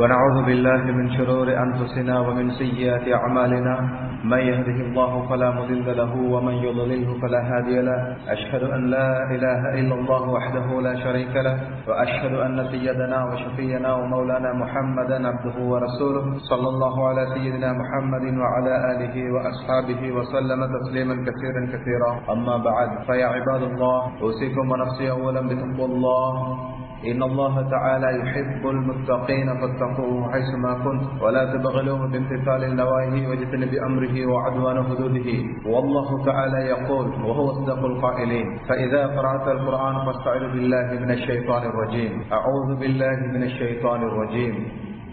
ونعوذ بالله من شرور أنفسنا ومن سيئات أعمالنا، من يهده الله فلا مضل له ومن يضلله فلا هادي له. أشهد أن لا إله إلا الله وحده لا شريك له، وأشهد أن سيدنا وشفينا ومولانا محمدا عبده ورسوله، صلى الله على سيدنا محمد وعلى آله وأصحابه وسلم تسليما كثيرا كثيرا. أما بعد، فيا عباد الله، أوصيكم ونفسي أولا بتقوى الله، إن الله تعالى يحب المتقين فاتقوه حيثما كنت، ولا تبغلوه بامتثال النواهي واجتنب أمره وعدوان حدوده. والله تعالى يقول وهو أصدق القائلين: فإذا قرأت القرآن فاستعذ بالله من الشيطان الرجيم. أعوذ بالله من الشيطان الرجيم.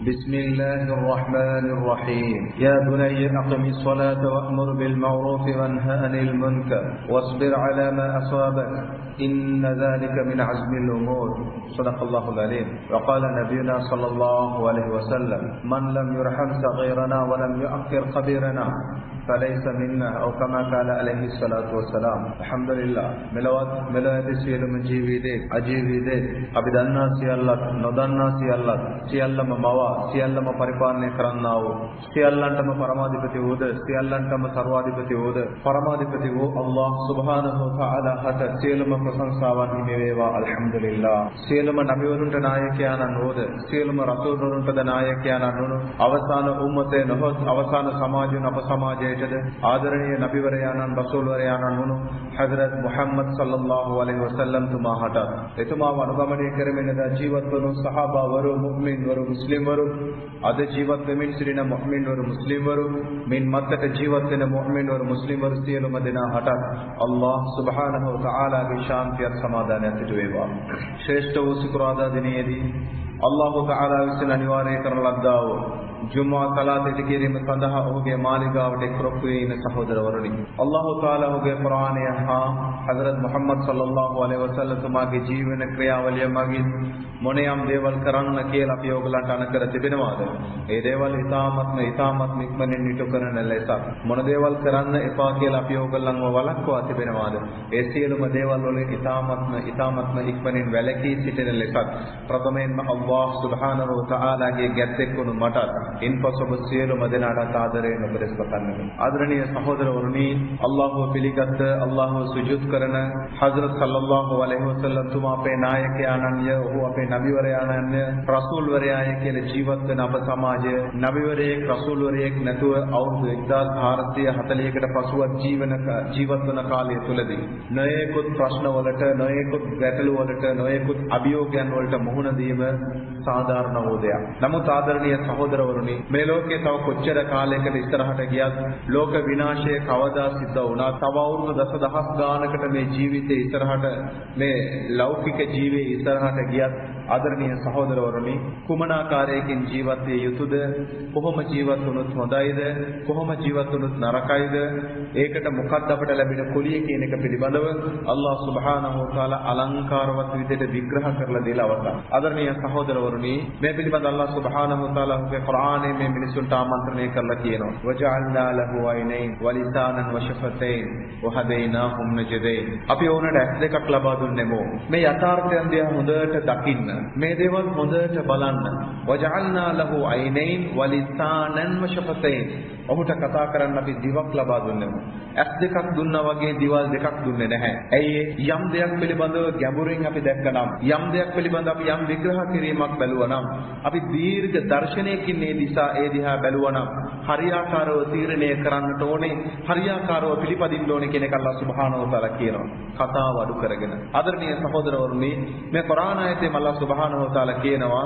بسم الله الرحمن الرحيم. يا بني أقم الصلاة وأمر بالمعروف وانه عن المنكر واصبر على ما أصابك إن ذلك من عزم الأمور. صدق الله العليم. وقال نبينا صلى الله عليه وسلم: من لم يرحم صغيرنا ولم يؤخر كبيرنا فليس منا، أو كما قال عليه الصلاة والسلام. الحمد لله. ملوات سيل من جيويدك أجيويدك أبدنا سيالك ندنا سيالك سيالما موا سيالما پريباني كرنناو سيالانتما پرماديبتي ود سيالانتما سرواديبتي ود پرماديبتي ود الله سبحانه وتعالى حتى سيالما پرسنساواني ميوا. الحمد لله. سيالما نبيونت نايكيانا نود سيالما رسولونت نايكيانا نود أوسان أمة نهوس أوسان سماج نبسماج آدرنی نبی وریانان رسول وریانان ہونو حضرت محمد صلی اللہ علیہ وسلم تما ہٹا تما ونگمنے کرمین دا جیوتنو صحابہ ورو مؤمن ورو مسلم ورو اد جیوت من سرین مؤمن ورو مسلم ورو من متت جیوتن مؤمن ورو مسلم ورو سیلو مدینہ ہٹا. اللہ سبحانہ و تعالی کی شانتی اور سمادانیت جویوا شریشت و سکرادا دنی دی اللہ تعالی وسلہ نیوارے کرلداو جمعہ صلاۃ ذکر میں صدہ ہوگے مالگا وٹ کرپوین سہودر ورڑی اللہ تعالی ہوگے قرآن ہاں حضرت محمد صلی اللہ علیہ وسلم تما کے جیون کریا ولی ماگی مونیام دیوال کرن نکیل اپ یوگلا ٹن کر تبنوا دے اے دیوال ہتامت نکمن نیٹو کرن لیسا مون دیوال کرن اپا کیل اپ یوگلا ولکوا تبنوا دے اے سیلم دیوال ول ہتامت نکمن ولکی سٹن لیسا پرتمین اللہ سبحانہ و تعالی کے گتے کو مٹا ඉන්පසුව සියලු මදිනාට ආදරයෙන් ඔබ දෙස් පතන්නේ. ආදරණීය සහෝදරවරුනි, අල්ලාහ්ව පිළිගත් අල්ලාහ්ව සුජූද් කරන හස්රත් සල්ලල්ලාහු අලයිහි වසල්ලම් තුමා අපේ නායකයාණන්ය, ඔහු අපේ නබිවරයාණන්ය, රසූල්වරයාය කියලා ජීවත් වෙන අප සමාජය නබිවරයෙක් රසූල්වරයෙක් නැතුව අවුරුදු 1440කට පසුවත් ජීවත් වන කාලය තුලදී නොයෙකුත් ප්‍රශ්නවලට, නොයෙකුත් ගැටලුවලට, නොයෙකුත් අභියෝගයන් වලට මුහුණ දීම සාධාරණ වූ දෙයක්. නමුත් ආදරණීය සහෝදරවරුනි, මේ ලෝකේ තව කොච්චර කාලයකට ඉස්සරහට ගියත් ලෝක විනාශය කවදා සිද්ධ වුණා? තව අවුරුදු දසදහස් ගානකට මේ ජීවිතේ ඉස්සරහට, මේ ලෞකික ජීවිතේ ඉස්සරහට ගියත් ආදරණීය සහෝදරවරුනි, කුමන ආකාරයකින් ජීවත් විය යුතුද? කොහොම ජීවත් වුණොත් හොඳයිද? කොහොම ජීවත් වුණොත් නරකයිද? ඒකට මොකක්ද අපට ලැබෙන කුලිය කියන එක පිළිබඳව අල්ලාහ් සුබ්හානහු වතාලා අලංකාරවත් විදිහට විග්‍රහ කරලා දීලා අවසන්. ආදරණීය සහෝදරවරුනි, මේ පිළිබඳව අල්ලාහ් සුබ්හානහු වතාලාගේ قرآن میں منسلتا منترنے کر لکینا وجعلنا له عینین ولسانا وشفتین وهديناهم النجدين. අපි ඕනට ඇස් දෙකක් ලබා දුන්නෙමු. මේ යථාර්ථයන් දිහා හොඳට දකින්න, මේ දේවල් හොඳට බලන්න. وجعلنا له عینین ولسانا وشفتین. ඔහුට කතා කරන්න අපි දිවක් ලබා දුන්නෙමු. ඇස් දෙකක් දුන්නා වගේ දිවල් දෙකක් දුන්නේ නැහැ. ඇයි? යම් දෙයක් පිළිබඳව ගැඹුරින් අපි දැක්කනම්, යම් දෙයක් පිළිබඳව අපි යම් විග්‍රහ කිරීමක් බැලුවනම්, අපි දීර්ඝ දර්ශනයකින් මේ දිසා ඒ දිහා බැලුවනම් හරියාකාරව තීරණය කරන්නට ඕනේ, හරියාකාරව පිළිපදින්න ඕනේ කියන එක අල්ලාහ් සුබ්හානහු වතාලා කියනවා. කතාව අඩු කරගෙන ආදරණීය සහෝදරවරුනි, මේ කුරාන ආයතේ අල්ලාහ් සුබ්හානහු වතාලා කියනවා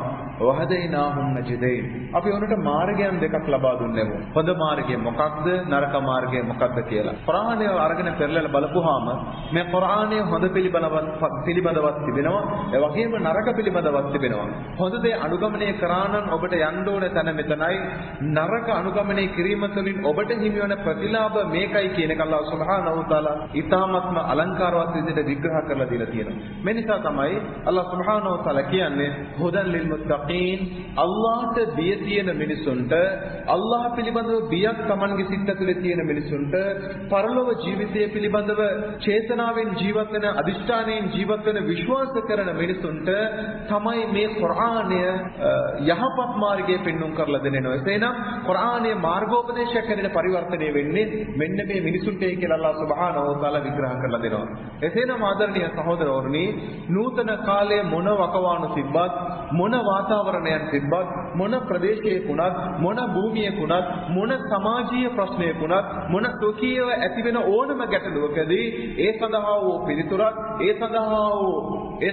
වහදීනාහුම් නජදයින්. අපි උන්ට මාර්ගයන් දෙකක් ලබා දුන්නෙමු. හොඳ මාර්ගය මොකක්ද, නරක මාර්ගය මොකක්ද කියලා. කුරානය අරගෙන පෙරලලා බලපුවාම මේ කුරානය හොඳ පිළිබඳවත් තිබෙනවා, ඒ වගේම නරක පිළිබඳවත් තිබෙනවා. හොඳ දේ අනුගමනය කරා නම් ඔබට යන්න ඕන තැන මෙතනයි, නරක අනුගමනය කිරීම තුළින් ඔබට හිමි වන ප්‍රතිලාභ මේකයි කියන එක අල්ලාහ් සුබ්හානහු වතාලා ඉතාමත්ම අලංකාරවත් විදිහට විග්‍රහ කරලා දීලා තියෙනවා. මේ නිසා තමයි අල්ලාහ් සුබ්හානහු වතාලා කියන්නේ හුදන් ලිල් මුත්තකීන්. අල්ලාහට බිය තියෙන මිනිසුන්ට, අල්ලාහ් පිළිබඳව බිය ගියත් Tamanගේ සිත් ඇතුලේ තියෙන මිනිසුන්ට පරලොව ජීවිතය පිළිබඳව චේතනාවෙන් ජීවත් වෙන අදිෂ්ඨානයෙන් ජීවත් වෙන විශ්වාස කරන මිනිසුන්ට තමයි මේ කුර්ආනය යහපත් මාර්ගයේ පෙන්වුම් කරලා දෙන්නේ. එසේනම් කුර්ආනයේ මාර්ගෝපදේශයක් හැටියට පරිවර්තනය වෙන්නේ මෙන්න මේ මිනිසුන්ටයි කියලා අල්ලාහ් සුබ්හානහු වතාලා විග්‍රහ කරලා දෙනවා. එසේනම් ආදරණීය සහෝදරවරුනි, නූතන කාලයේ මොන වකවානු තිබ්බත්, මොන වාතාවරණයක් තිබ්බත්, මොන ප්‍රදේශයක උනත්, මොන භූමියක උනත්, මොන සමාජීය ප්‍රශ්නයක උනත්, මොන සෝකීයව ඇතිවෙන ඕනම ගැටලුවකදී ඒ සඳහා වූ පිළිතුරක් ඒ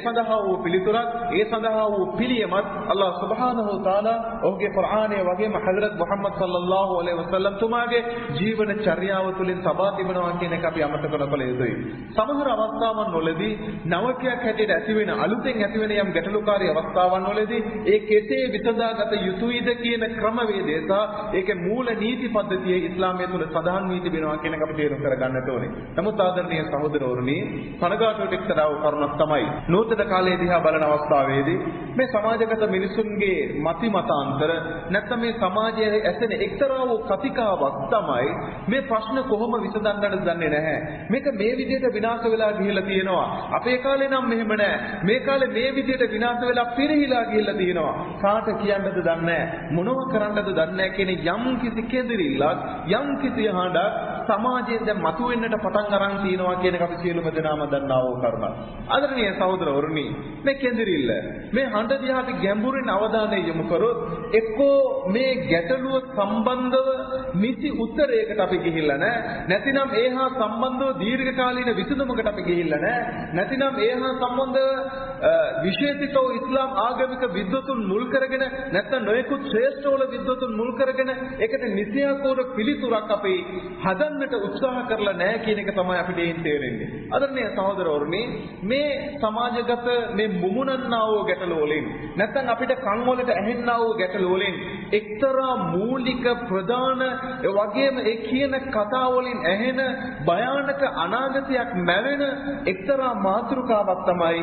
සඳහා වූ පිළියමත් අල්ලාහ් සුබ්හානහු වතාලා ඔහුගේ කුර්ආනයේ වගේම හදරත් මුහම්මද් සල්ලල්ලාහු අලයිහි වසල්ලම් තුමාගේ ජීවන චර්යාව තුළින් සබා තිබෙනවා කියන එක අපි අමතක නොකළ යුතුයි. සමහර අවස්ථාවන් වලදී නවකයක් හැටියට ඇතිවෙන අලුතෙන් ඇතිවෙන යම් ගැටලුකාරී අවස්ථාවන් වලදී ඒ කෙසේ විසඳාගත යුතුයිද කියන ක්‍රමවේදය සහ ඒකේ මූල නීති පද්ධතිය ඉස්ලාමයේ තුල සඳහන් වී තිබෙනවා කියන එක අපි තේරුම් කරගන්නට ඕනේ. නමුත් ආදරණීය සහෝදරවරුනි, කනගාටුවට එක්තරාව කරුණක් තමයි නූතන කාලයේ දිහා බලන අවස්ථාවේදී මේ සමාජගත මිනිසුන්ගේ මති මතාන්තර නැත්නම් මේ සමාජයේ ඇසෙන එක්තරා වූ කතිකාවක් තමයි මේ ප්‍රශ්න කොහොම විසඳන්නද දන්නේ නැහැ. මේක මේ විදිහට විනාශ වෙලා ගිහිලා තියෙනවා. අපේ කාලේ නම් මෙහෙම නැහැ. මේ කාලේ මේ විදිහට විනාශ වෙලා පිරිහිලා ගිහිලා තියෙනවා. කාට කියන්නද දන්නේ නැහැ. මොනව කරන්නද දන්නේ නැහැ කියන යම් කිසි කේදරිල්ලක්, යම් කිසි හඬක් සමාජයෙන් දැන් මතුවෙන්නට පටන් අරන් තියෙනවා කියන එක අපි සියලුම දෙනාම දන්නා වූ කරුණක්. ආදරණීය සහෝදරවරුනි, මේ කේදරිල්ල, මේ හඬ දිහා අපි ගැඹුරින් අවධානය යොමු කරොත් එක්කෝ මේ ගැටලුව සම්බන්ධව නිසි උත්තරයකට අපි ගිහිල්ලා නැහැ. නැතිනම් ඒහා සම්බන්ධව දීර්ඝකාලීන විසඳුමකට අපි ගිහිල්ලා නැහැ. නැතිනම් ඒහා සම්බන්ධව විශේෂිතව ඉස්ලාම් ආගමික විද්වතුන් මුල් කරගෙන නැත්නම් නොයෙකුත් ශ්‍රේෂ්ඨවල විද්වතුන් මුල් කරගෙන ඒකට නිසියාකෝර පිළිතුරක් අපි හදන්නට උත්සාහ කරලා නැහැ කියන එක තමයි අපිට ඒන් තේරෙන්නේ. අදන්නේ සහෝදරවරුනි, මේ සමාජගත මේ මුමුණන්නා වූ ගැටලු වලින් නැත්නම් අපිට කන් වලට ඇහෙන්නා වූ ගැටලු වලින් එක්තරා මූලික ප්‍රධාන ඒ වගේම ඒ කියන කතා වලින් ඇහෙන භයානක අනාගතයක් මැවෙන එක්තරා මාතෘකාවක් තමයි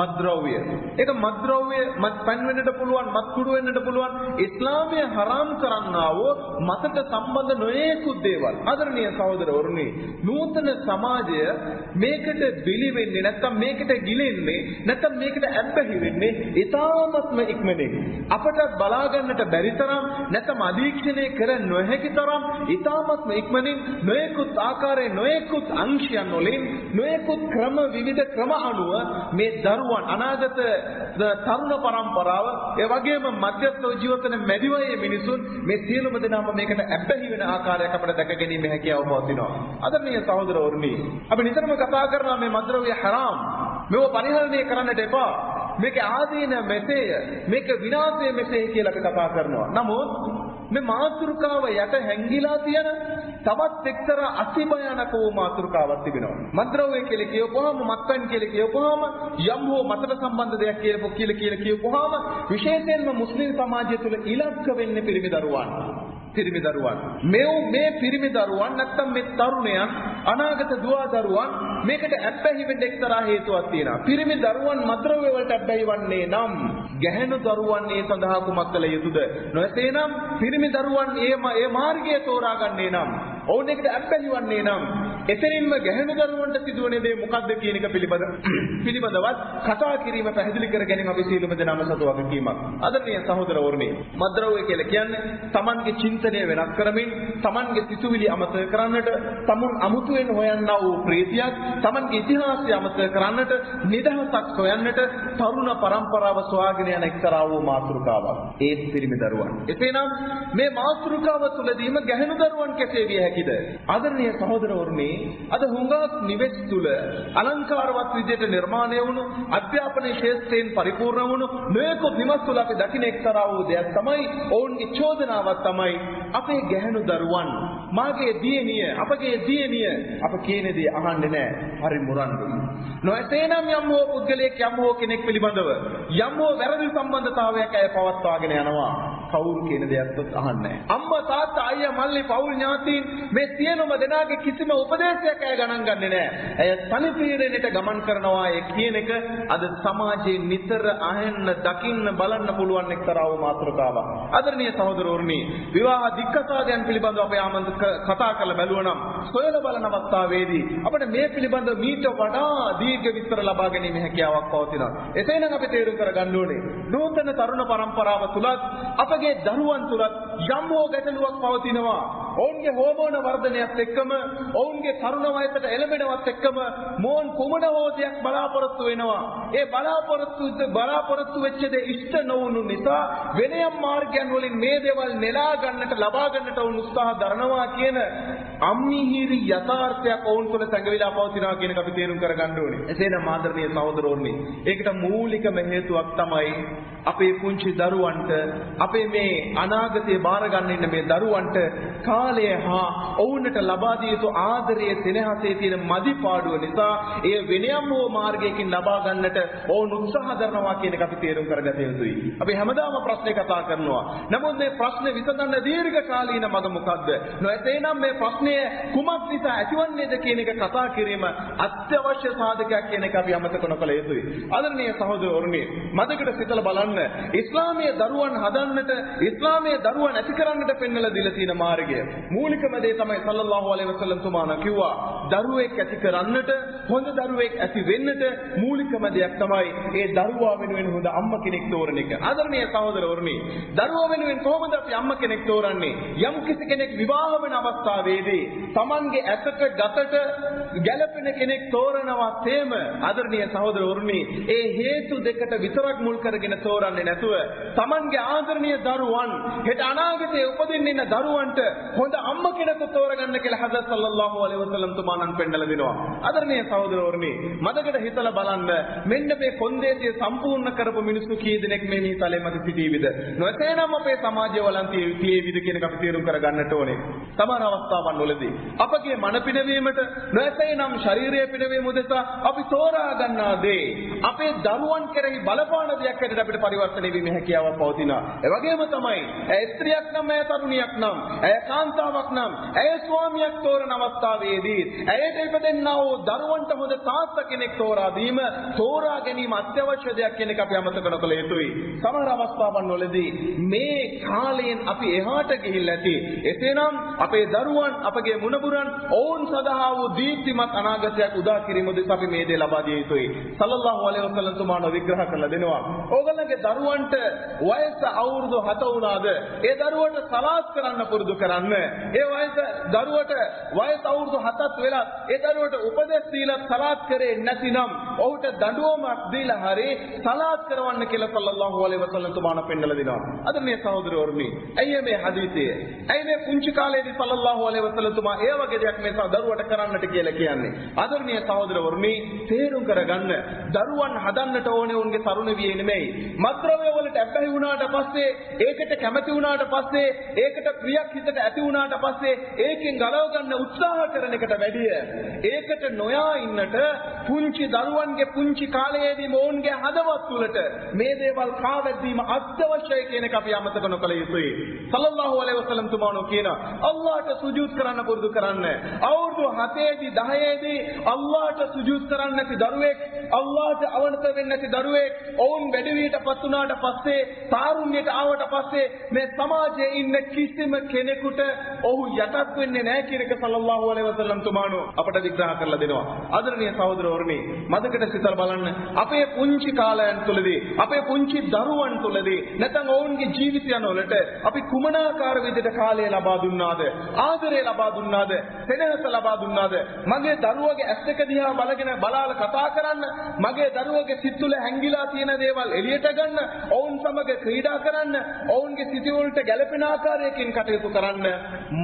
මත්ද්‍රව්‍ය. ඒක මත්ද්‍රව්‍ය මත්පැන් වෙන්නට පුළුවන්, මත්කුඩු වෙන්නට පුළුවන්. ඉස්ලාමයේ හරාම් කරන්නා වූ මතට සම්බන්ධ නොයෙකුත් දේවල්. ආදරණීය සහෝදරවරුනි, නූතන සමාජය මේකට බිලි වෙන්නේ නැත්නම් මේකට ගිලෙන්නේ නැත්නම් මේකට ඇබ්බැහි වෙන්නේ ඉතාමත්ම ඉක්මනින්. අපට බලා ගන්නට බැරි තරම් නැත්නම් අධීක්ෂණය කර නොහැකි තරම් ඉතාමත්ම ඉක්මනින් නොයෙකුත් ආකාරයේ නොයෙකුත් අංශයන් වලින් නොයෙකුත් ක්‍රම විවිධ ක්‍රම අනුව මේ දරුවන් අනාගත තරුණ පරම්පරාව ඒ වගේම මධ්‍යස්ථ ජීවිතන මැදිවයේ මිනිසුන් මේ සියලුම දෙනාම මේකට ඇබ්බැහි වෙන ආකාරයක් අපිට දැක ගැනීම හැකියාව පවතිනවා. ආදරණීය සහෝදරවරුනි, අපි නිතරම කතා කරනවා මේ මද්ද්‍රව්‍ය හරාම්, මේව පරිහරණය කරන්නට එපා, මේක ආදීන මෙසේය, මේක විනාශය මෙසේය කියලා අපි කතා කරනවා. නමුත් මේ මාතෘකාව යට හැංගිලා තියෙන තවත් එක්තරා අතිභයානක වූ මාතෘකාවක් තිබෙනවා. මද්ද්‍රව්‍ය කියලා කියවපුවාම, මත්පැන් කියලා කියවපුවාම, යම් හෝ මතට සම්බන්ධ දෙයක් කියලා කියවපුවාම විශේෂයෙන්ම මුස්ලිම් සමාජය තුළ ඉලක්ක වෙන්නේ පිරිමි දරුවන්. මේ පිරිමි දරුවන් නැත්තම් මේ තරුණයන්, අනාගත දුව දරුවන් මේකට ඇබ්බැහි වෙන්න එක්තරා හේතුවක් තියෙනවා. පිරිමි දරුවන් මද්ද්‍රව්‍ය වලට ඇබ්බැහි වන්නේ නම් ගැහැණු දරුවන් ඒ සඳහා කුමක් කළ යුතුද? නැත්නම් පිරිමි දරුවන් ඒ මාර්ගය තෝරා ගන්නේ නම්, ඔවුන් එකට ඇබ්බැහි වන්නේ නම් එතනින්ම ගැහැණු දරුවන්ට සිදුවන දේ මොකක්ද කියන එක පිළිබඳවත් කතා කිරීම, පැහැදිලි කර ගැනීම අපි සියලුම දෙනාම සතු වගකීමක්. ආදරණීය සහෝදරවරුනි, මද්ද්‍රව්‍ය කියලා කියන්නේ තමන්ගේ චින්තනය වෙනස් කරමින්, තමන්ගේ සිතුවිලි අමතක කරන්නට, තමුන් අමුතුවෙන් හොයන්නා වූ ප්‍රීතියක්, තමන්ගේ ඉතිහාසය අමතක කරන්නට, නිදහසක් හොයන්නට තරුණ පරම්පරාව සොයාගෙන යන එක්තරා වූ මාතෘකාවක්. ඒත් පිරිමි දරුවන්. එසේනම් මේ මාතෘකාව තුළදීම ගැහැණු දරුවන් කෙසේ විය හැකිද? ආදරණීය සහෝදරවරුනි, අද හුඟක් නිවෙස් තුළ අලංකාරවත් විදිහට නිර්මාණය වුණු, අධ්‍යාපන ශාස්ත්‍රයෙන් පරිපූර්ණ වුණු නොයෙකුත් නිවෙස් තුළ අපි දකින එක්තරා වූ දෙයක් තමයි, ඔවුන්ගේ චෝදනාවක් තමයි අපේ ගැහැණු දරුවන්, මාගේ දියණිය, අපගේ දියණිය අප කියන දේ අහන්නේ නැහැ, හරි මුරන්දුයි. නොඑතේනම් යම් හෝ පුද්ගලයෙක් යම් හෝ කෙනෙක් පිළිබඳව යම් හෝ වැරදි සම්බන්ධතාවයක් අය පවත්වාගෙන යනවා. පවුල් කියන දෙයක්වත් අහන්නේ නැහැ. අම්මා තාත්තා අයියා මල්ලි පවුල් ඥාතීන් මේ සියලුම දෙනාගේ කිසිම උපදේශයක් ඇය ගණන් ගන්නේ නැහැ. ඇය තනි පීඩනයට ගමන් කරනවා. ඒ කියන එක අද සමාජයේ නිතර අහන්න, දකින්න, බලන්න පුළුවන් එක්තරා වූ මාතෘකාවක්. ආදරණීය සහෝදරවරුනි, විවාහ දික්කසාදයන් පිළිබඳව අපි ආමන්ත්‍රක කතා කරලා බැලුවා නම් සොයලා බලන අවස්ථාවේදී අපිට මේ පිළිබඳව මීට වඩා දීර්ඝ විස්තර ලබා ගැනීම හැකියාවක් පවතිනවා. එසේනම් අපි තේරුම් කරගන්න ඕනේ නූතන තරුණ පරම්පරාව තුලත් අපගේ දරුවන් තුලත් යම් හෝ ගැටලුවක් පවතිනවා. ඔවුන්ගේ හෝමෝන වර්ධනයත් එක්කම, ඔවුන්ගේ තරුණ වයසට එළඹෙනවත් එක්කම මොවුන් කුමන හෝ දෙයක් බලාපොරොත්තු වෙනවා. ඒ බලාපොරොත්තු වෙච්ච දේ ඉෂ්ට නොවුණු නිසා වෙන යම් මාර්ගයන් වලින් මේ දේවල් නෙලා ගන්නට, ලබා ගන්නට ඔවුන් උත්සාහ දරනවා කියන අම්මිහිරි යථාර්ථයක් ඔවුන් තුළ සැඟවිලා පවතිනවා කියන එක අපි තේරුම් කරගන්න ඕනේ. එසේනම් ආදරණීය සහෝදරෝනි, ඒකට මූලිකම හේතුවක් තමයි අපේ පුංචි දරුවන්ට, අපේ මේ අනාගතය බාර ගන්න ඉන්න මේ දරුවන්ට කාලය හා ඔවුන්ට ලබා දිය යුතු ආදරයේ, සෙනෙහසේ තියෙන මදිපාඩුව නිසා ඒ වෙනියම් වූ මාර්ගයකින් ලබා ගන්නට ඔවුන් උත්සාහ කරනවා කියන එක අපි තේරුම් කරගත යුතුයි. අපි හැමදාම ප්‍රශ්නේ කතා කරනවා. නමුත් මේ ප්‍රශ්නේ විසඳන්න දීර්ඝ කාලීන මඟ මොකද්ද? නොඑතේනම් මේ ප්‍රශ්නේ කුමක් නිසා ඇතිවන්නේද කියන එක කතා කිරීම අත්‍යවශ්‍ය සාධකයක් කියන එක අපි අමතක නොකළ යුතුයි. ආදරණීය සහෝදරවරුනි, මතකද සිතලා බලන්න, ඉස්ලාමයේ දරුවන් හදන්නට, ඉස්ලාමයේ දරුවන් ඇති කරන්නට පෙන්වලා දීලා තියෙන මාර්ගය. මූලිකම දේ තමයි සල්ලල්ලාහු අලයිහි වසල්ලම් තුමාණන් කිව්වා, දරුවෙක් ඇති කරන්නට, හොඳ දරුවෙක් ඇති වෙන්නට මූලිකම දෙයක් තමයි ඒ දරුවා වෙනුවෙන් හොඳ අම්මා කෙනෙක් තෝරන එක. ආදරණීය සහෝදරවරුනි, දරුවා වෙනුවෙන් කොහොමද අපි අම්මා කෙනෙක් තෝරන්නේ? යම් කිසි කෙනෙක් විවාහ වෙන අවස්ථාවේදී තමන්ගේ ඇතට ගතට ගැළපෙන කෙනෙක් තෝරනවා. තේම ආදරණීය සහෝදරවරුනි, ඒ හේතු දෙකට විතරක් මුල් කරගෙන තෝරන්නේ නැතුව තමන්ගේ ආදරණීය දරුවන්, හෙට අනාගතයේ උපදින්න ඉන්න දරුවන්ට හොඳ අම්මා කෙනෙකු තෝරගන්න කියලා හදත් සල්ලල්ලාහු අලයිහි වසල්ලම් තුමාණන් පෙන්නලා දෙනවා. ආදරණීය සහෝදරවරුනි, මතකද හිතලා බලන්න, මෙන්න මේ කොන්දේසිය සම්පූර්ණ කරපු මිනිස්සු කී දෙනෙක් මේ මිසලේ මත සිටීවිද? නොතේනම් අපේ සමාජය වලන්තිය විවිධ කියන එක අපි තීරණ කරගන්නට ඕනේ. සමාන අවස්ථාවන් වලදී අපගේ මන පිනවීමට, නැසෙයිනම් ශාරීරික පිනවීම උදෙසා අපි තෝරා ගන්නා දේ අපේ දරුවන් කෙරෙහි බලපාන දෙයක් ඇරෙද්දී අපිට පරිවර්තනය වීමේ හැකියාවක් පවතිනවා. ඒ වගේම තමයි ඇය ස්ත්‍රියක් නම්, ඇය තරුණියක් නම්, ඇය කාන්තාවක් නම්, ඇය ස්වාමියක් තෝරන අවස්ථාවේදී ඇයට ඉපදෙන්නා වූ දරුවන්ට හොඳ තාත්තා කෙනෙක් තෝරා ගැනීම අත්‍යවශ්‍ය දෙයක් කියන එක අපි අමතක නොකළ යුතුයි. සමහර අවස්ථාවන් වලදී මේ කාලයෙන් අපි එහාට ගිහිල්ලා ඇති. එසේනම් අපේ දරුවන්, අපගේ මුණුබුරන් ඔවුන් සඳහා වූ දීප්තිමත් අනාගතයක් උදා කිරීම උදෙසා අපි මේ දේ ලබා දිය යුතුයි. සල්ලල්ලාහු අලයිහි වසල්ලම් තුමාණෝ විග්‍රහ කරලා දෙනවා. ඕගොල්ලන්ගේ දරුවන්ට වයස අවුරුදු 7 වුණාද, ඒ දරුවට සලාත් කරන්න පුරුදු කරන්න. ඒ දරුවට වයස අවුරුදු 7ක් වෙලා ඒ දරුවට උපදෙස් දීලා සලාත් කරේ නැතිනම් ඔහුට දඬුවමක් දීලා හරි සලාත් කරවන්න කියලා සල්ලල්ලාහු අලයිහි වසල්ලම් තුමාණෝ පෙන්නලා දෙනවා. අද මේ සහෝදරවරුනි, ඇයි මේ හදීතය? ඇයි මේ පුංචි කාලේදී සල්ලල්ලාහු අලයිහි වසල්ලම් තුමා ඒ වගේ දෙයක් මේ දරුවට කරන්නට කියලා කියන්නේ? ආදරණීය සහෝදරවරුනි, තේරුම් කරගන්න, දරුවන් හදන්නට ඕනේ උන්ගේ තරුණ වියේ නෙමෙයි. මත්ද්‍රව්‍ය වලට ඇබ්බැහි වුණාට පස්සේ, ඒකට කැමති වුණාට පස්සේ, ඒකට ප්‍රියක් හිතට ඇති වුණාට පස්සේ ඒකෙන් ගලව ගන්න උත්සාහ කරන එකට වැඩිය ඒකට නොයා ඉන්නට පුංචි දරුවන්ගේ පුංචි කාලයේදී මොවුන්ගේ හදවත් තුළට මේ දේවල් කාවැද්දීම අත්‍යවශ්‍යයි කියන එක අපි අමතක නොකළ යුතුයි. සල්ලල්ලාහු අලයිහි වසල්ලම් තුමාණෝ කියනවා, අල්ලාහට සුජූද් කරන්න පුරුදු කරන්න. අවුරුදු 7ේදී 10ේදී අල්ලාහට සුජූද් කරන්නේ නැති දරුවෙක්, අල්ලාහට අවනත වෙන්නේ නැති දරුවෙක්, ඔවුන් වැඩිවියටපත් වුණාට පස්සේ, තාරුණ්‍යයට ආවට පස්සේ මේ සමාජයේ ඉන්න කිසිම කෙනෙකුට ඔහු යටත් වෙන්නේ නැහැ කියන එක සල්ලල්ලාහු අලයිහි වසල්ලම් තුමාණෝ අපට විග්‍රහ කරලා දෙනවා. ආදරණීය සහෝදරවරුනි, මතකද සිතලා බලන්න, අපේ පුංචි කාලයන් තුලදී, අපේ පුංචි දරුවන් තුලදී නැත්නම් ඔවුන්ගේ ජීවිතයන් වලට අපි කුමනාකාර විදිහට කාලය ලබා දුන්නාද, ආදරය ලබා දුන්නාද, සෙනෙහස ලබා දුන්නාද? මගේ දරුවගේ ඇස් දෙක දිහා බලාලා කතා කරන්න, මගේ දරුවගේ සිත් තුළ හැංගිලා තියෙන දේවල් එළියට ගන්න, ඔවුන් සමග ක්‍රීඩා කරන්න, ඔවුන්ගේ සිතුවිල්ලට ගැළපෙන ආකාරයකින් කටයුතු කරන්න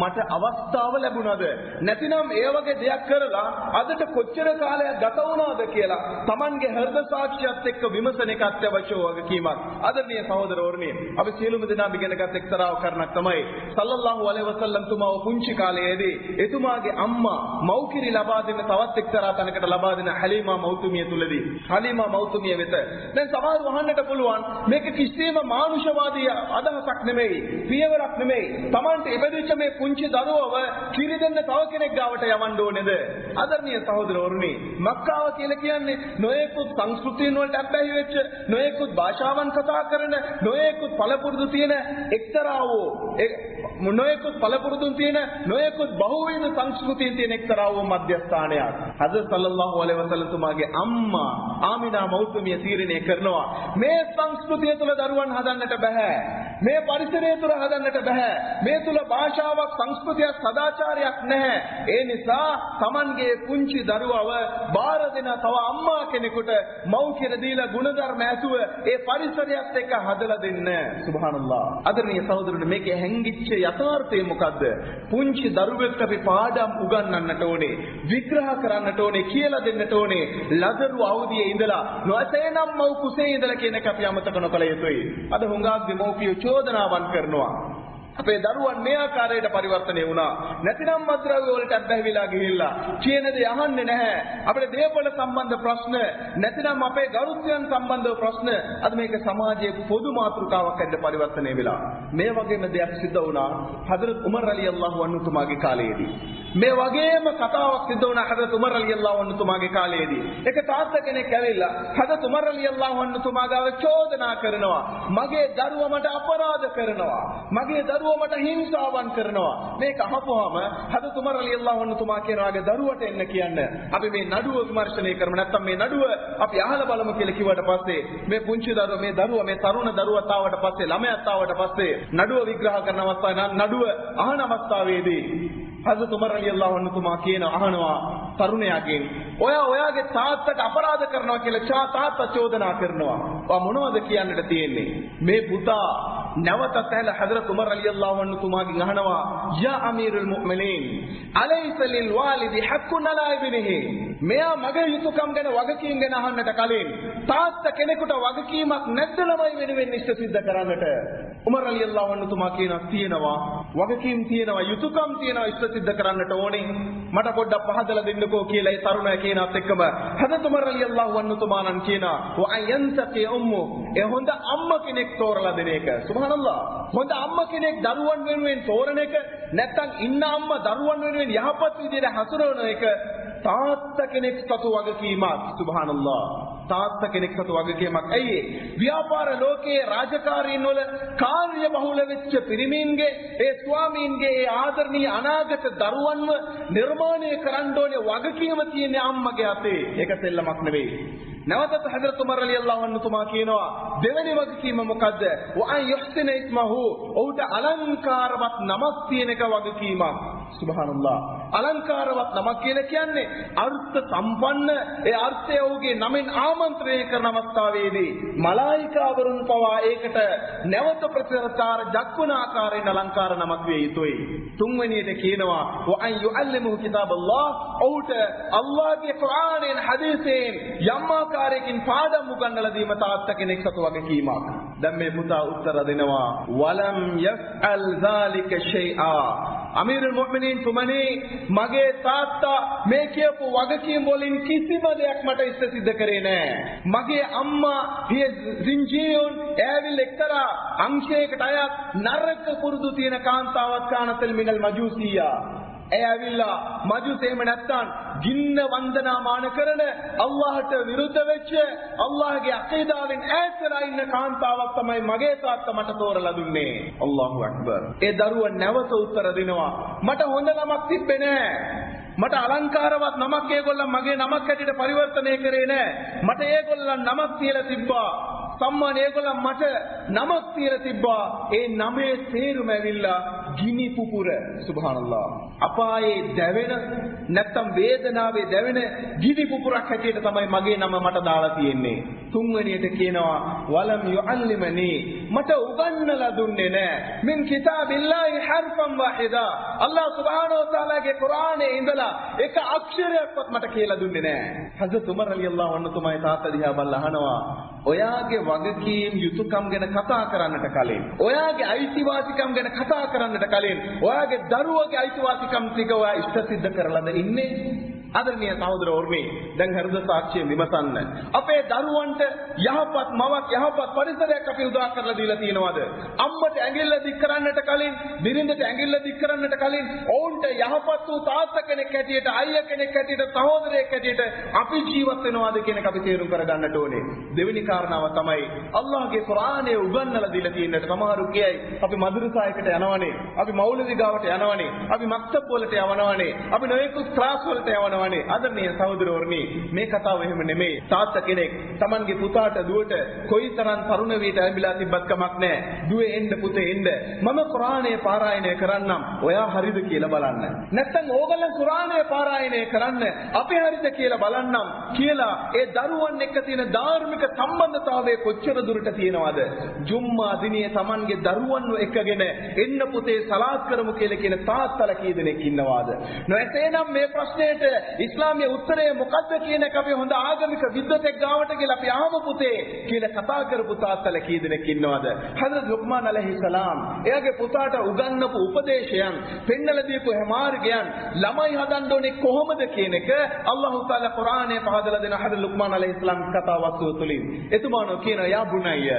මට අවස්ථාව ලැබුණාද? නැතිනම් ඒ වගේ දෙයක් කරලා අදට කොච්චර කාලයක් ගත වුණාද කියලා تمنگ ہردساکشیت ومسنک اتوشو قیمت ادرنی سہودر ورنی اب سیلوم دنا بگنک تکتراو کرنک تمائی صلی اللہ علیہ وسلم تماو پنچ کالے دی اتماگے اما موکری لبادن تاوت تکترا تنکٹ لبادن حلیمہ موتمیت لدی حلیمہ موتمیت ویت دن سوال وہنٹ پلوان میک کسیم مانوشوادی ادہسک نمئی پیورک نمئی تمانٹ ඉපදිච්ච මේ පුංචි දරුවව කිරි දෙන්න තව කෙනෙක් ගාවට යවන්න ඕනේද? ආදරණීය සහෝදරවරුනි, මක්කාව කියලා කියන්නේ නොයෙකුත් සංස්කෘතියන් වලට අබ්බැහි වෙච්ච, නොයෙකුත් භාෂාවන් කතා කරන, නොයෙකුත් පළපුරුදු තියෙන එක්තරා වූ නොයෙකුත් පළපුරුදුන් තියෙන, නොයෙකුත් බහුවේද සංස්කෘතියන් තියෙන එක්තරා වූ මධ්‍යස්ථානයක්. හදරත් සල්ලල්ලාහු අලයිහි වසල්ලම් තුමාගේ අම්මා ආමිනා මව්තුමිය තීරණය කරනවා මේ සංස්කෘතිය තුළ දරුවන් හදන්නට බෑ. මේ පරිසරය තුළ හදන්නට බෑ. මේ තුළ භාෂාවක් සංස්කෘතියක් සදාචාරයක් නැහැ. ඒ නිසා Tamanගේ පුංචි දරුවව බාර දෙන තව අම්මා කෙනෙකුට මව් කියලා දීලා ගුණධර්ම ඇතුව ඒ පරිසරයත් එක්ක හදලා දෙන්න. සුබ්හානල්ලාහ්. ආදරණීය සහෝදරනි, මේකේ හැංගිච්ච යථාර්ථය මොකද්ද? පුංචි දරුවෙක්ට අපි පාඩම් උගන්වන්නට ඕනේ, විග්‍රහ කරන්නට ඕනේ, කියලා දෙන්නට ඕනේ. ලදරු අවදියේ ඉඳලා නොසේනම් මව් කුසේ ඉඳලා කියන එක අපි අමතක නොකළ යුතුයි. අද හුඟක් දෙමව්පියෝ චෝදනාවන් කරනවා. අපේ දරුවන් මේ ආකාරයට පරිවර්තනය වුණා. නැතිනම් මද්ද්‍රව්‍ය වලට අබ්බැහි වෙලා ගිහිල්ලා කියන දේ අහන්නේ නැහැ. අපේ දේපොළ සම්බන්ධ ප්‍රශ්න, නැතිනම් අපේ ගරුත්වයන් සම්බන්ධව ප්‍රශ්න අද මේක සමාජයේ පොදු මාතෘකාවක් ඇද්ද පරිවර්තනය වෙලා. මේ වගේම දෙයක් සිද්ධ වුණා හදරත් උමර් රලියල්ලාහු අන්හු තුමාගේ කාලයේදී. මේ වගේම කතාවක් සිද්ධ වුණා හදරත් උමර් රලියල්ලාහු අන්හු තුමාගේ කාලයේදී. එක තාත්තා කෙනෙක් ඇවිල්ලා හදරත් උමර් රලියල්ලාහු අන්හු තුමාගාව චෝදනා කරනවා. මගේ දරුවා මට අපරාධ කරනවා. මගේ දරුවමට හිංසාවන් කරනවා. මේක අහපුවාම හදරත් උමර් රලියල්ලාහු අන්හු තුමා කෙනාගේ දරුවට එන්න කියන්න. අපි මේ නඩුව විමර්ශනය කරමු, නැත්නම් මේ නඩුව අපි අහලා බලමු කියලා කිව්වට පස්සේ මේ පුංචි දරුවා, මේ දරුවා, මේ තරුණ දරුවා තාවට පස්සේ, ළමයා තාවට පස්සේ නඩුව විග්‍රහ කරන අවස්ථාවේ, නඩුව අහන අවස්ථාවේදී හදරත් උමර් රලියල්ලාහු අන්හු තුමා කියන අහනවා තරුණයාගෙන්, ඔයා ඔයාගේ තාත්තට අපරාධ කරනවා කියලා තාත්තා චෝදනා කරනවා. ඔයා මොනවද කියන්නට තියෙන්නේ? මේ පුතා نوت تہل حضرت عمر رضی اللہ عنہ تما کی گہنوا یا امیر المؤمنین الیس للوالد حق علی ابنه මෙයා මගේ යුතුයකම් ගැන වගකීම් ගැන අහන්නට කලින් තාත්තා කෙනෙකුට වගකීමක් නැද්ද ළමයි වෙනුවෙන් ඉෂ්ට සිද්ධ කරන්නට? උමර් රලියල්ලාහු අන්හු තුමා කියනවා තියෙනවා, වගකීම් තියෙනවා, යුතුයකම් තියෙනවා, ඉෂ්ට සිද්ධ කරන්නට ඕනේ. මට පොඩ්ඩක් පහදලා දෙන්නකෝ කියලා ඒ තරුණයා කියනත් එක්කම හදරත් උමර් රලියල්ලාහු අන්හු තුමා නම් කියනවා වයන්තකේ උම්මු, ඒ හොඳ අම්මා කෙනෙක් තෝරලා දෙන එක. සුබ්හානල්ලාහ්. හොඳ අම්මා කෙනෙක් දරුවන් වෙනුවෙන් තෝරන එක, නැත්නම් ඉන්න අම්මා දරුවන් වෙනුවෙන් යහපත් විදිහට හසුරවන එක තාත්තා කෙනෙක් සතු වගකීමක්. සුබ්හානල්ලාහ්. තාත්තා කෙනෙක් සතු වගකීමක්. ඇයි? ව්‍යාපාර ලෝකයේ රාජකාරීන් වල කාර්ය බහුල වෙච්ච පිරිමින්ගේ, ඒ ස්වාමීන්ගේ, ඒ ආදරණීය අනාගත දරුවන්ව නිර්මාණය කරන්න ඕනේ වගකීම තියෙන අම්මගේ අතේ. ඒක දෙල්ලමක් නෙවෙයි. නැවතත් හදරත් උමර් රලියල්ලාහු අන්හු තුමා කියනවා දෙවෙනි වගකීම මොකද්ද? වයන් යහ්සන ඉස්මහු, ඔහුට අලංකාරවත් නමක් තියෙන එක වගකීමක්. සුබ්හානල්ලාහ්. අලංකාරවත් නමක් කියලා කියන්නේ අර්ථ සම්පන්න, ඒ අර්ථය ඔහුගේ නමින් ආමන්ත්‍රණය කරන අවස්ථාවේදී මලායිකාවරුන් පවා ඒකට නැවත ප්‍රතිචාර දක්වන ආකාරයෙන් අලංකාර නමක් වේ යුතුයි. තුන්වෙනියට කියනවා වයන් යුල්ලිමු කිතාබල්ලාහ්, ඔහුට අල්ලාහ්ගේ කුර්ආනයෙන්, හදීසයෙන් යම්මා කාරයකින් පාඩම් උගන්වලා දීම තාත්තා කෙනෙක් සතු වගකීමක්. දැන් මේ පුතා උත්තර දෙනවා වලම් යස්අල් ذلك شيئا, අමීරුල් මුමිනීන් තුමනි, මගේ තාත්තා මේ කියපු වගකීම් වලින් කිසිම දෙයක් මට ඉෂ්ට සිද්ධ කරේ නැහැ. මගේ අම්මා පිය සින්ජියොන් ඇවිල් එක්තරා අංශයකට අයත් නරක පුරුදු තියෙන කාන්තාවක් කානතල් මිනල් මජූසියා. ඒ ඇවිල්ලා මජුසේම නැත්තන් ගින්න වන්දනාමාන කරන, අල්ලාහට විරුද්ධ වෙච්ච, අල්ලාහගේ අකීදාවෙන් ඈත් වෙලා ඉන්න කාන්තාවක් තමයි මගේ තාත්තා මට තෝරලා දුන්නේ. අල්ලාහු අක්බර්. ඒ දරුවා නැවත උත්තර දෙනවා මට හොඳ නමක් තිබ්බේ නෑ. මට අලංකාරවත් නමක් ඒගොල්ලන් මගේ නමක් හැටියට පරිවර්තනය කරේ නෑ. මට ඒගොල්ලන් නමක් කියලා තිබ්බා. සම්මාන ඒගොල්ලන් මට නමක් කියලා තිබ්බා. ඒ නමේ තේරුම ඇවිල්ලා ගිනි පුපුර සුබ්හානල්ලා අපායේ දැවෙන නැත්තම් වේදනාවේ දැවෙන ගිනි පුපුරක් හැටියට තමයි මගේ නම මට දාලා තියෙන්නේ. තුන්වෙනියට කියනවා වලම් යුල්ලිමනි, මට උගන්වලා දුන්නේ නැහැ. මින් කිතාබිල්ලාහි හර්ෆම් වාහිදා, අල්ලාහ් සුබ්හානහු වතාලාගේ කුර්ආනයේ ඉඳලා එක අක්ෂරයක්වත් මට කියලා දුන්නේ නැහැ. හසරත් උමර් රලියල්ලාහු අන්හු තමයි තාත්තා දිහා බලලා අහනවා, ඔයාගේ වගකීම් යුතුයකම් ගැන කතා කරන්නට කලින්, ඔයාගේ අයිතිවාසිකම් ගැන කතා කරන්නට කලින්, ඔයාගේ දරුවගේ අයිතිවාසිකම් ටික ඔයා ඉෂ්ට සිද්ධ කරලාද ඉන්නේ? ආදරණීය සහෝදරවරුනි, දැන් හෘද සාක්ෂිය විමසන්න. අපේ දරුවන්ට යහපත් මවක් යහපත් පරිසරයක් අපි උදා කරලා දීලා තියෙනවද? අම්මට ඇඟිල්ල දික් කරන්නට කලින්, බිරිඳට ඇඟිල්ල දික් කරන්නට කලින්, ඔවුන්ට යහපත් වූ තාත්තා කෙනෙක් හැටියට, අයියා කෙනෙක් හැටියට, සහෝදරයෙක් හැටියට අපි ජීවත් වෙනවද කියන එක අපි තේරුම් කරගන්නට ඕනේ. දෙවෙනි කාරණාව තමයි අල්ලාහගේ කුර්ආනයේ උගන්වලා දීලා තියෙනට. සමහරු කියයි අපි මදරසායකට යනවනේ, අපි මවුලදි ගාවට යනවනේ, අපි මක්තබ් වලට යනවනේ, අපි නොයෙකුත් ක්ලාස් වලට යනවනේ. ආදරණීය සහෝදරවරුනි, මේ කතාව එහෙම නෙමෙයි. තාත්තා කෙනෙක් තමන්ගේ පුතාට දුවට කොයිතරම් තරුණ වේට ඇඹිලා තිබ්බත් කමක් නැහැ. දුවේ එන්න පුතේ එන්න, මම කුර්ආනයේ පාරායනය කරන්නම්, ඔයා හරිද කියලා බලන්න. නැත්නම් ඕගොල්ලන් කුර්ආනයේ පාරායනය කරන්න, අපි හරිද කියලා බලන්නම් කියලා ඒ දරුවන් එක්ක තියෙන ධාර්මික සම්බන්ධතාවය කොච්චර දුරට තියෙනවද? ජුම්මා දිනේ තමන්ගේ දරුවන්ව එක්කගෙන එන්න පුතේ සලාත් කරමු කියලා කියන තාත්තලා කී දෙනෙක් ඉන්නවද? නැත්නම් මේ ප්‍රශ්නෙට ඉස්ලාමයේ උත්තරය මොකද්ද කියන එක අපි හොඳ ආගමික විද්වතෙක් ගාවට ගිහලා අපි ආමු පුතේ කියලා කතා කරපු තාත්තලා කී දෙනෙක් ඉන්නවද? හදරත් ලුක්මාන් আলাইහිස්සලාම් එයාගේ පුතාට උගන්වපු උපදේශයන්, පෙන්නලා දීපු මාර්ගයන්, ළමයි හදන්න ඕනේ කොහොමද කියන එක අල්ලාහ් තාලා කුර්ආනයේ පහදලා දෙන හදරත් ලුක්මාන් আলাইහිස්සලාම් කතාවත් තුළින් එතුමානෝ කියන යා බුනයිය,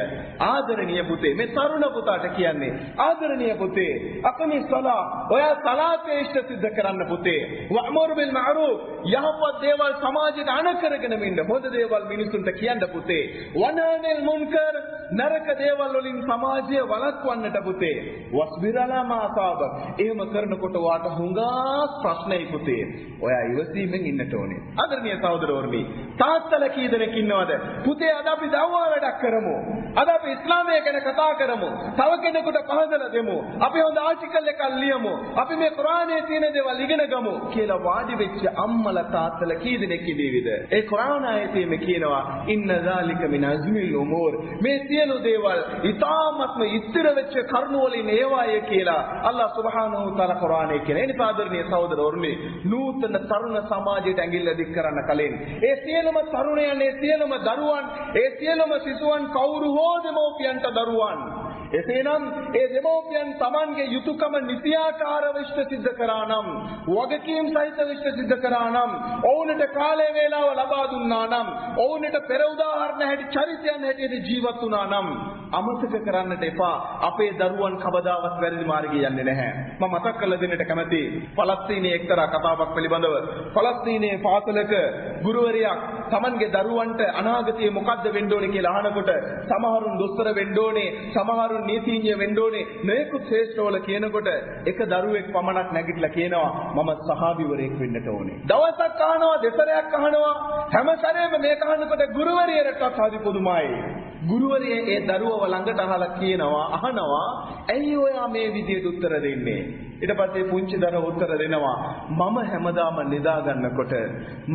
ආදරණීය පුතේ, මේ තරුණ පුතාට කියන්නේ ආදරණීය පුතේ, අකමි සලා, ඔයා සලාතේ ඉෂ්ට සිද්ධ කරන්න පුතේ, වඅමර් බිල් මඅරූෆ්, යහපත් දේවල් සමාජයට අනකරගෙන ඉන්න, හොඳ දේවල් මිනිසුන්ට කියන්න පුතේ, වනහනිල් මුන්කර්, නරක දේවල් වලින් සමාජය වළක්වන්නට පුතේ, වස්බිරලා මාසාබ, එහෙම කරනකොට වාට හුඟා ප්‍රශ්නයි පුතේ, ඔයා ඉවසීමෙන් ඉන්නට ඕනේ. ආදරණීය සහෝදරවරුනි, තාත්තලා කී දෙනෙක් ඉන්නවද? පුතේ අද අපි දවවා වැඩක් කරමු, අද අපි ඉස්ලාමය ගැන කතා කරමු, තව කෙනෙකුට පහදලා දෙමු, අපි හොඳ ආටිකල් එකක් ලියමු, අපි මේ කුර්ආනයේ තියෙන දේවල් ඉගෙන ගමු කියලා වාඩි වෙච්ච අම්මලා තාත්තලා කී දෙනෙක් ඉදීවිද? ඒ කුර්ආන ආයතේ මේ කියනවා ඉන්න ذالික මින අස්මිල් උමූර්, මේ සියලු දේවල් ඉතාමත්ම ඉස්තර වෙච්ච කරුණු වලින් ඒවාය කියලා අල්ලාහ් සුබ්හානහු වතාලා කුර්ආනයේ කියන. එනි පාදර්ණීය සහෝදරවරුනි, නූතන තරුණ සමාජයට ඇඟිල්ල දික් කරන්න කලින් ඒ සියලුම තරුණයන්, ඒ සියලුම දරුවන්, ඒ සියලුම සිසුවන්, කවුරු හෝ දෙමෝපියන්ට දරුවන්, එසේනම් ඒ දෙමෝපියන් තමන්ගේ යුතුයකම නිසියාකාරව ඉෂ්ට සිද්ධ කරා නම්, වගකීම් සහිතව ඉෂ්ට සිද්ධ කරා නම්, ඔවුන්ට කාලය වේලාව ලබා දුන්නා නම්, ඔවුන්ට පෙර උදාහරණ හැටි චරිතයන් හැටියට ජීවත් වුණා නම් අමතක කරන්නට එපා. අපේ දරුවන් කවදාවත් වැරදි මාර්ගයේ යන්නේ නැහැ. මම මතක් කරලා දෙන්නට කැමතියි, පලස්තීනයේ එක්තරා කතාවක් පිළිබඳව පලස්තීනයේ පාසලක ගුරුවරයෙක් තමන්ගේ දරුවන්ට අනාගතයේ මොකද්ද වෙන්න ඕනේ කියලා අහනකොට සමහරුන් දොස්තර වෙන්න ඕනේ, සමහරුන් නීතිඥය වෙන්න ඕනේ, නොයෙකුත් ශ්‍රේෂ්ඨවල කියනකොට එක දරුවෙක් පමණක් නැගිටලා කියනවා මම සහාබිවරයෙක් වෙන්නට ඕනේ. දවසක් අහනවා, දෙතරයක් අහනවා, හැම සැරේම මේක අහනකොට ගුරුවරියරට හරි පුදුමයි. ගුරුවරිය ඒ දරුවව ළඟට අහලා කියනවා, අහනවා, ඇයි ඔයා මේ විදියට උත්තර දෙන්නේ? ඊට පස්සේ පුංචි දරුවා උත්තර දෙනවා, මම හැමදාම නිදාගන්නකොට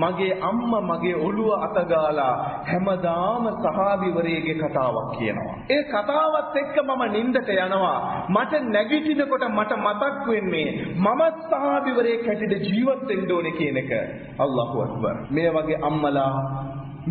මගේ අම්මා මගේ ඔළුව අතගාලා හැමදාම සහාබිවරයෙක්ගේ කතාවක් කියනවා. ඒ කතාවත් එක්ක මම නිින්දට යනවා. මට නැගිටිනකොට මට මතක් වෙන්නේ මමත් සහාබිවරයෙක් හැටියට ජීවත් වෙන්න ඕනේ කියන එක. අල්ලාහ් අක්බර්. මේ වගේ අම්මලා,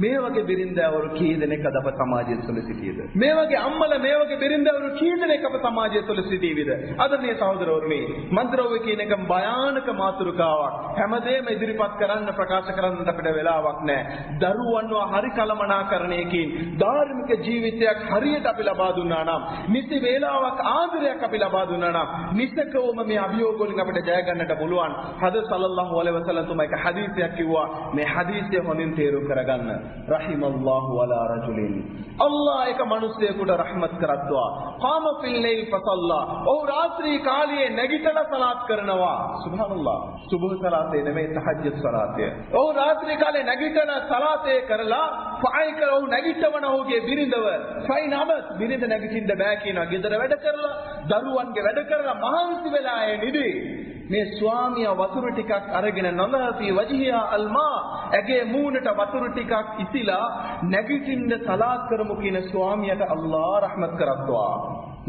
මේ වගේ බිරින්දෑවරු කී දෙනෙක් අප සමාජය තුළ සිටියද? මේ වගේ අම්මලා, මේ වගේ බිරින්දෑවරු කී දෙනෙක් අප සමාජය තුළ සිටියේද? ආදරණීය සහෝදරවරුනි, මන්ත්‍රෝවේ කියන එක භයානක මාතෘකාවක්. හැමදේම ඉදිරිපත් කරන්න, ප්‍රකාශ කරන්න අපිට වෙලාවක් නැහැ. දරුවන්ව හරි කලමනාකරණයකින් ධාර්මික ජීවිතයක් හරියට අපි ලබා දුන්නා නම්, නිසි වේලාවක් ආදරයක් අපි ලබා දුන්නා නම් නිසකවම මේ අභියෝග වලින් අපිට ජය ගන්නට පුළුවන්. හද සල්ලල්ලාහු අලයිහි වසල්ලම් තුමා එක හදීසයක් කිව්වා. මේ හදීසය හොඳින් තේරුම් කරගන්න. rahimallahu ala rajulin. Allah eka manusia kuda rahmat karatwa. Qama fil layl fasalla. Oh ratri kaliye nagitala salat karnawa. Subhanallah. Subah salate neme tahajjud salate. Oh ratri kale nagitala salate karala fa'ai karo nagitavana hoge birindawa. Fai namas birinda nagitinda baakina gidara weda karala daruwange weda karala mahansi velaye nidi. මේ ස්වාමියා වතුර ටිකක් අරගෙන නොනහපි වජිහා අල්මා ඇගේ මූණට වතුර ටිකක් ඉතිලා නැගිටින්න සලාත් කරමු කියන ස්වාමියාට අල්ලා රහමත් කරත්වා.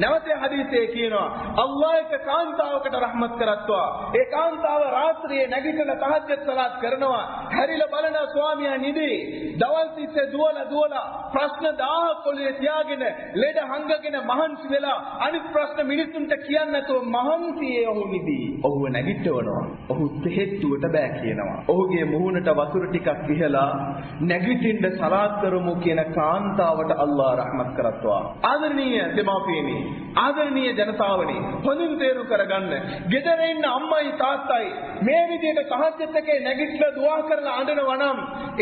නැවත හදීසේ කියනවා අල්ලා එක කාන්තාවකට රහමත් කරත්වා. ඒ කාන්තාව රාත්‍රියේ නැගිටලා තහජ්ජුද් සලාත් කරනවා. හැරිලා බලන ස්වාමියා නිදි. දවල් තිස්සේ දුවලා ප්‍රශ්න 1000 කොළේ තියාගෙන ලෙඩ හංගගෙන මහන්සි වෙලා අනිත් ප්‍රශ්න මිනිසුන්ට කියන්න නැතුව මහන්සියේ ඔහු නිදි. ඔහු නැගිටවනවා. ඔහු තෙහෙට්ටුවට බෑ කියනවා. ඔහුගේ මුහුණට වතුර ටිකක් ඉහලා නැගිටින්න සලාත් කරමු කියන කාන්තාවට අල්ලා රහමත් කරත්වා. ආදරණීය දෙමාපියනි, ආදරණීය ජනතාවනි, හොඳින් තේරු කරගන්න. ගෙදර ඉන්න අම්මයි තාත්තයි මේ විදිහට තහජ්ජුද් එකේ නැගිටලා දුවා කරලා අඬනවා නම්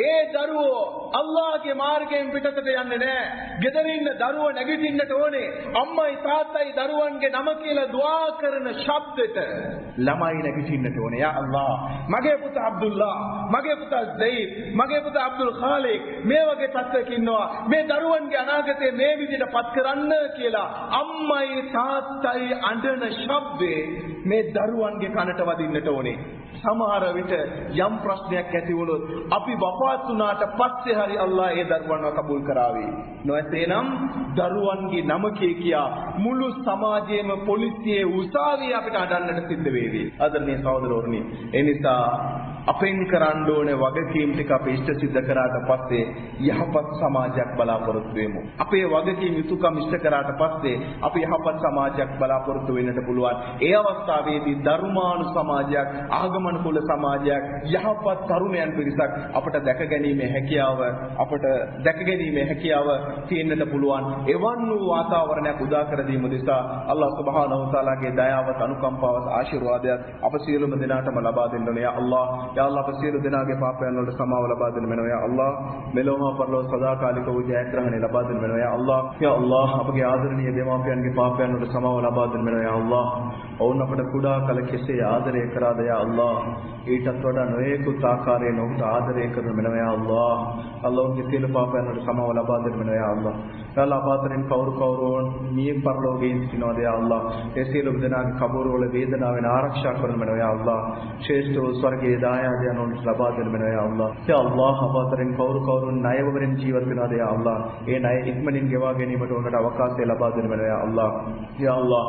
ඒ දරුවෝ අල්ලාහගේ මාර්ගයෙන් පිටතට යන්නේ නැහැ. ගෙදර ඉන්න දරුවෝ නැගිටින්නට ඕනේ. අම්මයි තාත්තයි දරුවන්ගේ නම කියලා දුවා කරන ශබ්දෙට ළමයි නැගිටින්නට ඕනේ. යා අල්ලාහ්, මගේ පුතා අබ්දුල්ලා, මගේ පුතා සයිද්, මගේ පුතා අබ්දුල් ખાලික් මේ වගේ තත්ත්වයක ඉන්නවා. මේ දරුවන්ගේ අනාගතය මේ විදිහට පත් කරන්න කියලා අම්මයි තාත්තයි අඬන ශබ්දේ මේ දරුවන්ගේ කනට වදින්නට ඕනේ. සමහර විට යම් ප්‍රශ්නයක් ඇති වුණොත් අපි වෆාත් වුණාට පස්සේ හරි අල්ලා ඒ දරුවන්ව කබූල් කරાવી. නොඇතේනම් දරුවන්ගේ නම කියා මුළු සමාජයේම පොලිසියේ උසාවිය අපිට අඬන්නට සිද්ධ වෙවි. ආදරණීය සහෝදරවරුනි, ඒ නිසා අපෙන් කරන්න ඕනේ වගකීම් ටික අපි ඉෂ්ට සිද්ධ කරාට පස්සේ යහපත් සමාජයක් බලාපොරොත්තු වෙමු. අපේ වගකීම් යුතුයකම් ඉෂ්ට කරාට පස්සේ අපි යහපත් සමාජයක් බලාපොරොත්තු වෙන්නට පුළුවන්. ඒ අවස්ථාවේදී ධර්මානු සමාජයක්, ආගමනුකූල සමාජයක්, යහපත් තරුණයන් පිරිසක් අපට දැක ගැනීමේ හැකියාව තියෙන්නට පුළුවන්. එවන් වූ වාතාවරණයක් උදා කර දීම නිසා අල්ලාහ් සුබ්හානහු වතාලාගේ දයාවත්, අනුකම්පාවත්, ආශිර්වාදයත් අප සියලුම දෙනාටම ලබා දෙන්න ඕනේ. යා අල්ලාහ්, යා අල්ලාහ්, අප සියලු දෙනාගේ පාපයන් වලට සමාව ලබා දෙන්න මෙනවා. යා අල්ලාහ්, මෙලොවම පරලොව සදාකාලික වූ ජයග්‍රහණය ලබා දෙන්න මෙනවා. යා අල්ලාහ්, යා අල්ලාහ්, අපගේ ආදරණීය දෙමාපියන්ගේ පාපයන් වලට සමාව ලබා දෙන්න මෙනවා. යා අල්ලාහ්, ඔවුන් අපට කුඩා කල කෙසේ ආදරය කරාද. යා අල්ලාහ්, ඊටත් වඩා නොයෙකුත් ආකාරයෙන් ඔවුන්ට ආදරය කරන මෙනවා. යා අල්ලාහ්, අල්ලාහ්ගේ සියලු පාපයන් වලට සමාව ලබා දෙන්න මෙනවා. යා අල්ලාහ්, යා අල්ලාහ්, පාපයෙන් කවුරුන් මිය පරලොවගෙන් සිටිනවාද. යා අල්ලාහ්, ඒ සියලු දෙනාගේ කබර වල වේදනාවෙන් ආරක්ෂා කරන මෙනවා. යා අල්ලාහ්, ශ්‍රේෂ්ඨ වූ ස්වර්ගයේ දායාදයන් වලට ලබා දෙන්න මෙනවා. යා අල්ලාහ්, යා අල්ලාහ්, පාපයෙන් කවුරුන් ණයවරෙන් ජීවත් වෙනවාද. යා අල්ලාහ්, ඒ ණය ඉක්මනින් ගෙවා ගැනීමට ඔවුන්ට අවකාශය ලබා දෙන්න මෙනවා. යා අල්ලාහ්, යා අල්ලාහ්,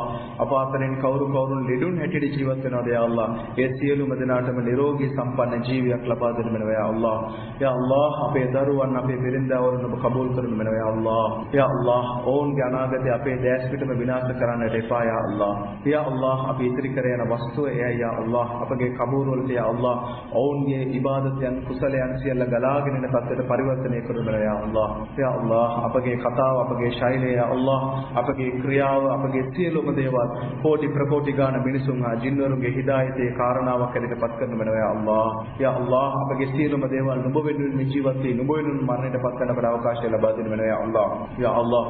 පාපයෙන් කවුරුන් ලෙඩුන් හැටියට ජීවත් වෙනවාද. යා අල්ලාහ්, ඒ සියලුම දෙනාටම නිරෝගී සම්පන්න ජීවිතයක් ලබා දෙන්න මෙනවා. යා අල්ලාහ්, යා අල්ලාහ්, අපේ දරුවන්, අපේ බිරිඳවරුන් ඔබ කබූල් කරන්න මෙනවා. යා අල්ලාහ්, යා අල්ලාහ්, ඔවුන්ගේ අනාගතය අපේ දැස් පිටම විනාශ කරන්නට එපා. යා අල්ලාහ්, යා අල්ලාහ්, අපි ඉදිරි කර යන වස්තුව එයයි. යා අල්ලාහ්, අපගේ කබූල් වලට යා අල්ලාහ් ඔවුන්ගේ ඉබාදතයන්, කුසලයන් සියල්ල ගලාගෙන යන තත්ත්වයට පරිවර්තනය කරන්න මෙනවා. යා අල්ලාහ්, යා අල්ලාහ්, අපගේ කතාව, අපගේ ශෛලය, යා අල්ලාහ්, අපගේ ක්‍රියාව, අපගේ සියලුම දේවල් කෝටි ප්‍රකෝටි ගාන මිනිසුන් හා ජින්වරුන්ගේ හිදායතේ කාරණාවක් හැටියට පත් කරන මෙනවා. යා අල්ලාහ්, යා අල්ලාහ්, අපගේ සියලුම දේවල් නුඹ වෙනුවෙන් මේ ජීවිතේ නුඹ වෙනුවෙන් මරණයට පත් කරන බව අවකාශය ලබා දෙන මෙනවා. යා අල්ලාහ්, යා අල්ලාහ්,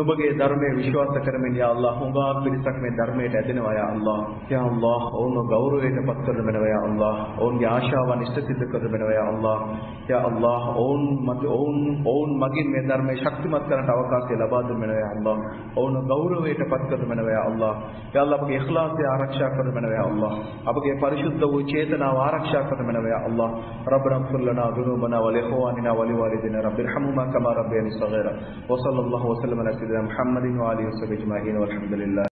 නුඹගේ ධර්මයේ විශ්වාස කරමින් යා අල්ලාහ් හොඟා පිරිසක් මේ ධර්මයට ඇදෙනවා. යා අල්ලාහ්, යා අල්ලාහ්, ඔවුන් ගෞරවයට පත් කරන මෙනවා. යා අල්ලාහ්, ඔවුන්ගේ ආශාවන් ඉෂ්ට සිද්ධ කරන මෙනවා. යා අල්ලාහ්, යා අල්ලාහ්, ඔවුන් මගින් මේ ධර්මයේ ශක්තිමත් කරන්නට අවකාශය ලබා දෙන මෙනවා. යා අල්ලාහ්, ඔවුන් ගෞරවයට පත් කරන මෙනවා. යා අල්ලාහ්, යා අල්ලාහ්, අපගේ ඉඛලාසය ආරක්ෂා කරන මෙනවා. යා අල්ලාහ්, අපගේ පරිශුද්ධ වූ චේතනාව ආරක්ෂා කරන මෙනවා. යා අල්ලාහ්, ربنا اغفر لنا ذنوبنا ولإخواننا ولوالدينا رب ارحمهما كما ربياني صغيرا. وصلى الله وسلم على سيدنا محمد وعلى آله وصحبه أجمعين والحمد لله.